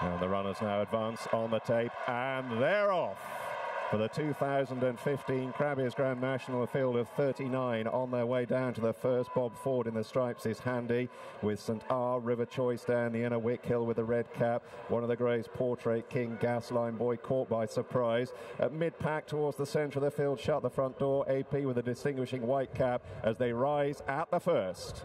And the runners now advance on the tape, and they're off for the 2015 Crabbie's Grand National, a field of 39 on their way down to the first. Bob Ford in the stripes is handy, with Saint Are, River Choice down the inner, Wick Hill with the red cap, one of the greys, Portrait King, Gasline Boy caught by surprise. At mid-pack towards the centre of the field, shut the front door, AP with a distinguishing white cap as they rise at the first.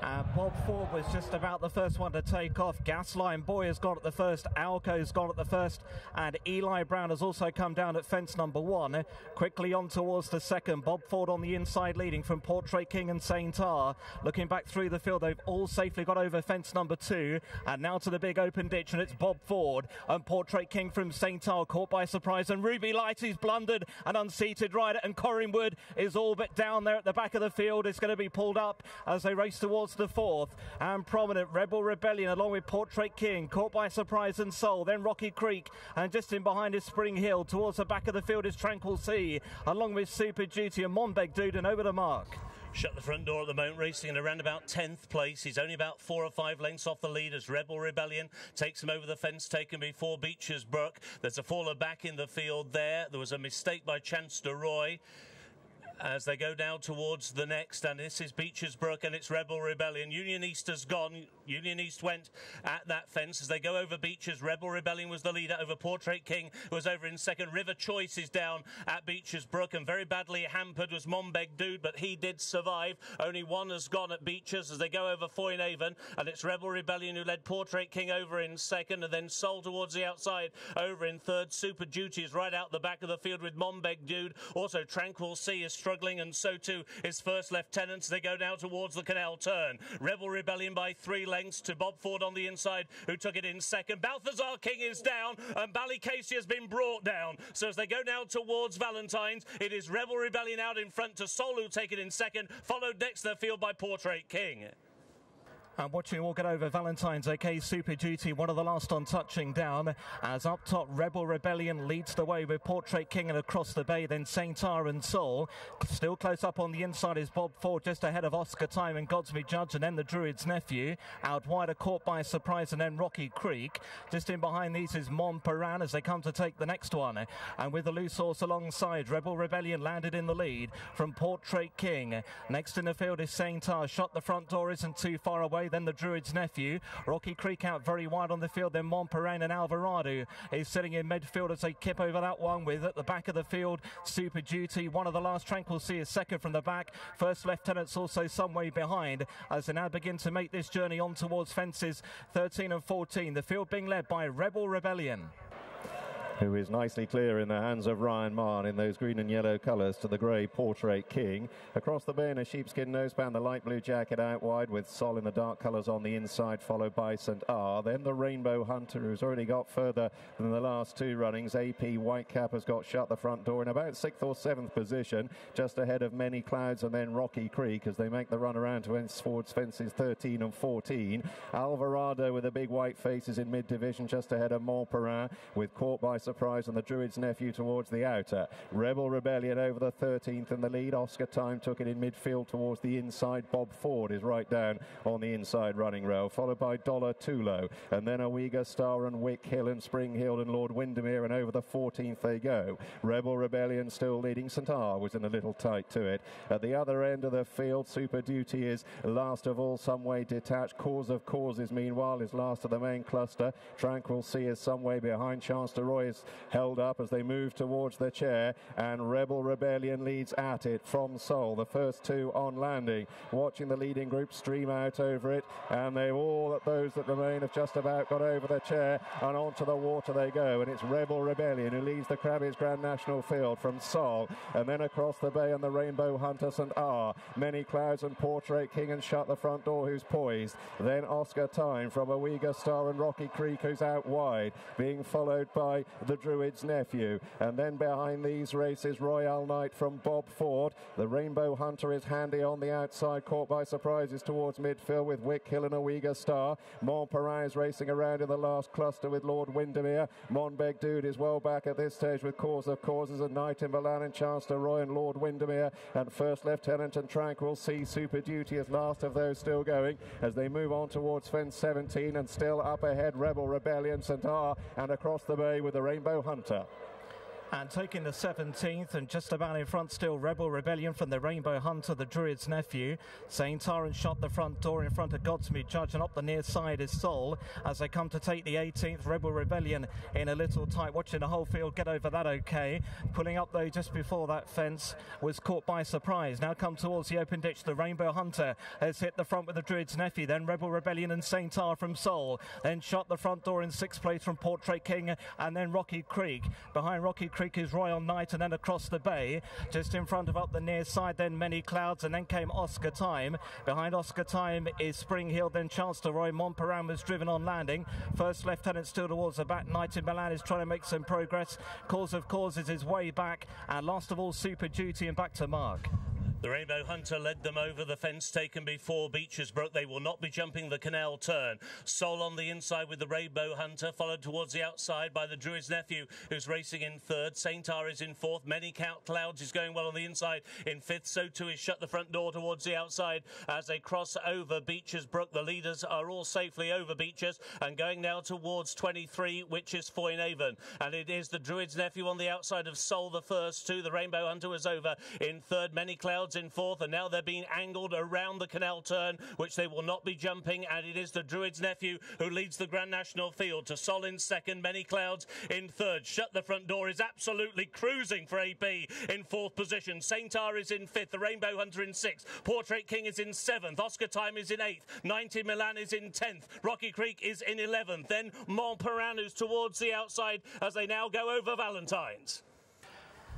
And Bob Ford was just about the first one to take off. Gasline Boy has got at the first, Alco's got at the first, and Eli Brown has also come down at fence number one. Quickly on towards the second, Bob Ford on the inside leading from Portrait King and Saint Are. Looking back through the field, they've all safely got over fence number two, and now to the big open ditch, and it's Bob Ford and Portrait King from Saint Are caught by surprise, and Ruby Lighty's blundered an unseated rider, and Corin Wood is all but down there at the back of the field. It's going to be pulled up as they race towards the fourth, and Prominent, Rebel Rebellion along with Portrait King, caught by surprise and Soul, then Rocky Creek, and just in behind is Spring Hill. Towards the back of the field is Tranquil Sea along with Super Duty and Monbeg Dude, and over the mark. Shut the front door at the moment, racing in around about 10th place. He's only about 4 or 5 lengths off the lead as Rebel Rebellion takes him over the fence, taken before Beecher's Brook. There's a faller back in the field there. There was a mistake by Chance de Roy as they go down towards the next, and this is Beecher's Brook, and it's Rebel Rebellion. Union East has gone. Union East went at that fence as they go over Beecher's. Rebel Rebellion was the leader over Portrait King, who was over in second. River Choice is down at Beecher's Brook, and very badly hampered was Monbeg Dude, but he did survive. Only one has gone at Beecher's as they go over Foinavon, and it's Rebel Rebellion who led Portrait King over in second, and then Sol towards the outside over in third. Super Duty is right out the back of the field with Monbeg Dude. Also Tranquil Sea is struggling, and so too is First Lieutenant. They go now towards the canal turn. Rebel Rebellion by 3 lengths to Bob Ford on the inside, who took it in second. Balthazar King is down, and Ballycasey has been brought down. So as they go now towards Valentine's, it is Rebel Rebellion out in front to Sol, who take it in second, followed next to the field by Portrait King. And watching walk it over Valentine's, OK Super Duty, one of the last on touching down, as up top Rebel Rebellion leads the way with Portrait King and across the bay, then Saint Are and Soul. Still close up on the inside is Bob Ford, just ahead of Oscar Time and Godsby Judge, and then the Druid's Nephew. Out wider, caught by surprise, and then Rocky Creek. Just in behind these is Montparan as they come to take the next one. And with the loose horse alongside, Rebel Rebellion landed in the lead from Portrait King. Next in the field is Saint Are. Shut the front door isn't too far away, then the Druid's Nephew. Rocky Creek out very wide on the field, then Montparan, and Alvarado is sitting in midfield as they kip over that one, with at the back of the field Super Duty, one of the last. Tranquil Sea is second from the back. First Lieutenant's also some way behind as they now begin to make this journey on towards fences 13 and 14. The field being led by Rebel Rebellion, who is nicely clear in the hands of Ryan Marn in those green and yellow colours to the grey Portrait King. Across the bay in a sheepskin noseband, the light blue jacket out wide with Sol in the dark colours on the inside, followed by Saint R. Then the Rainbow Hunter, who's already got further than the last 2 runnings. AP Whitecap has got shut the front door in about 6th or 7th position, just ahead of Many Clouds and then Rocky Creek as they make the run around towards fences 13 and 14. Alvarado with a big white face is in mid-division, just ahead of Montparan, with Caught by Surprise and the Druid's Nephew towards the outer. Rebel Rebellion over the 13th in the lead. Oscar Time took it in midfield towards the inside. Bob Ford is right down on the inside running rail, followed by Dollar Tulo, and then Owega Star and Wick Hill and Spring Hill and Lord Windermere, and over the 14th they go. Rebel Rebellion still leading. Saint R was in a little tight to it. At the other end of the field, Super Duty is last of all, some way detached. Cause of Causes, meanwhile, is last of the main cluster. Tranquil Sea is some way behind. Chance de Roy is held up as they move towards the chair, and Rebel Rebellion leads at it from Sol. The first 2 on landing, watching the leading group stream out over it, and they all, those that remain, have just about got over the chair, and onto the water they go. And it's Rebel Rebellion who leads the Crabbie's Grand National field from Sol, and then across the bay and the Rainbow Hunter, Saint R, Many Clouds and Portrait King, and Shut the Front Door, who's poised. Then Oscar Time from Owega Star and Rocky Creek, who's out wide, being followed by the Druid's nephew. And then behind these races, Royal Knight from Bob Ford. The Rainbow Hunter is handy on the outside, caught by surprises towards midfield with Wick Hill and Oiga Star. Montparnasse racing around in the last cluster with Lord Windermere. Monbeg Dude is well back at this stage with Cause of Causes and Knight in Milan and Chance de Roy and Lord Windermere. And First Lieutenant and Tranquil Sea Super Duty is last of those still going as they move on towards fence 17, and still up ahead Rebel Rebellion, Saint Are, and across the bay with the Rainbow Hunter. And taking the 17th and just about in front still, Rebel Rebellion from the Rainbow Hunter, the Druid's nephew. Saint Are shut the front door in front of Godsmeat Judge, and up the near side is Sol as they come to take the 18th. Rebel Rebellion in a little tight, watching the whole field get over that okay. Pulling up though just before that fence was Caught by Surprise. Now come towards the open ditch, the Rainbow Hunter has hit the front with the Druid's nephew, then Rebel Rebellion and Saint Are from Sol. Then shut the front door in 6th place from Portrait King, and then Rocky Creek. Behind Rocky Creek is Royal Knight, and then across the bay just in front of up the near side then Many Clouds, and then came Oscar Time. Behind Oscar Time is Spring Hill, then Chance de Roy. Montperan was driven on landing. First Lieutenant still towards the back. Knight in Milan is trying to make some progress. Cause of Causes is way back, and last of all Super Duty, and back to Mark. The Rainbow Hunter led them over the fence taken before Beecher's Brook. They will not be jumping the canal turn. Sol on the inside with the Rainbow Hunter, followed towards the outside by the Druid's nephew, who's racing in 3rd. Saint Are is in 4th. Many Clouds is going well on the inside in 5th. So too is Shut the Front Door towards the outside as they cross over Beecher's Brook. The leaders are all safely over Beecher's and going now towards 23, which is Foinavon. And it is the Druid's nephew on the outside of Sol the first two. The Rainbow Hunter was over in 3rd. Many Clouds in 4th, and now they're being angled around the canal turn, which they will not be jumping, and it is the Druid's nephew who leads the Grand National field to Sol in 2nd, Many Clouds in 3rd. Shut the Front Door is absolutely cruising for AP in 4th position. Saint Are is in 5th, the Rainbow Hunter in 6th, Portrait King is in 7th, Oscar Time is in 8th, 90 Milan is in 10th, Rocky Creek is in 11th, then Montperan is towards the outside as they now go over Valentine's.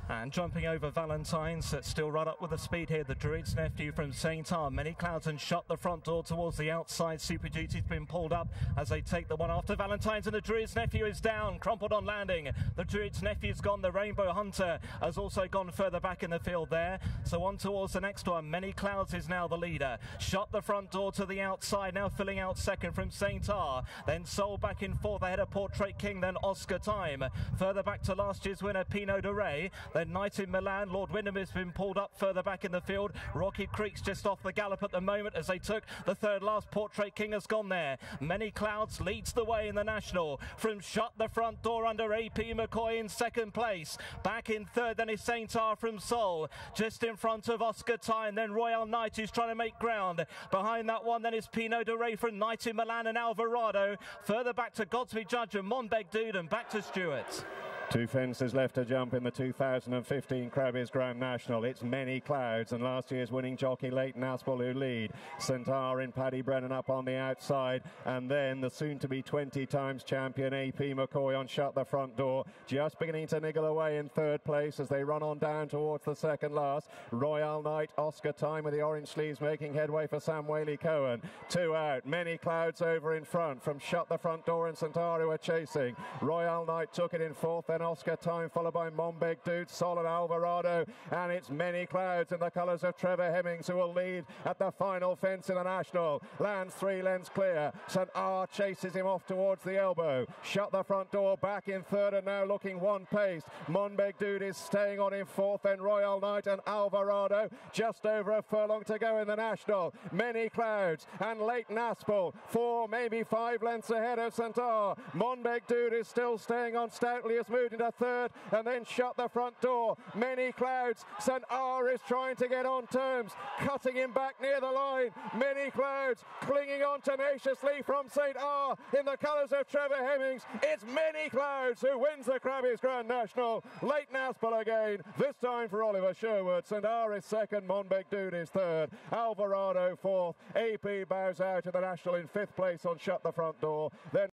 And jumping over Valentine's, that's still right up with the speed here, the Druid's nephew from Saint Are. Many Clouds and Shut the Front Door towards the outside. Super Duty's been pulled up as they take the one after Valentine's, and the Druid's nephew is down, crumpled on landing. The Druid's nephew's gone. The Rainbow Hunter has also gone further back in the field there. So on towards the next one. Many Clouds is now the leader. Shut the Front Door to the outside, now filling out 2nd from Saint Are. Then Sol back in 4th ahead of Portrait King, then Oscar Time. Further back to last year's winner, Pinot de Rey. Then Knight in Milan, Lord Windermere's been pulled up further back in the field. Rocky Creek's just off the gallop at the moment as they took the 3rd last. Portrait King has gone there. Many Clouds leads the way in the National from Shut the Front Door under AP McCoy in 2nd place. Back in 3rd, then is Saint Are from Sol. Just in front of Oscar Time, then Royal Knight who's trying to make ground. Behind that one, then is Pinot de Rey from Knight in Milan and Alvarado. Further back to Godsby Judge and Monbeg Dude, and back to Stewart. Two fences left to jump in the 2015 Crabbie's Grand National. It's Many Clouds and last year's winning jockey Leighton Aspell who lead. Saint Are in Paddy Brennan up on the outside, and then the soon-to-be 20 times champion AP McCoy on Shut the Front Door, just beginning to niggle away in 3rd place as they run on down towards the 2nd last. Royal Knight, Oscar Time with the orange sleeves making headway for Sam Whaley-Cohen. Two out, Many Clouds over in front from Shut the Front Door and Saint Are who are chasing. Royal Knight took it in 4th, then Oscar Time, followed by Monbeg Dude, Sol and Alvarado, and it's Many Clouds in the colours of Trevor Hemmings who will lead at the final fence in the National. Lands 3 lengths clear. Saint Are chases him off towards the elbow. Shut the Front Door back in 3rd and now looking one pace. Monbeg Dude is staying on in 4th, then Royal Knight and Alvarado. Just over a furlong to go in the National. Many Clouds and Leighton Aspell 4, maybe 5 lengths ahead of Saint Are. Monbeg Dude is still staying on stoutly as moved into 3rd, and then Shut the Front Door. Many Clouds. Saint Are is trying to get on terms, cutting him back near the line. Many Clouds clinging on tenaciously from Saint Are in the colours of Trevor Hemmings. It's Many Clouds who wins the Crabbie's Grand National. Leighton Aspell again, this time for Oliver Sherwood. Saint Are is 2nd, Monbeg Dude is 3rd, Alvarado 4th. AP bows out to the National in 5th place on Shut the Front Door. Then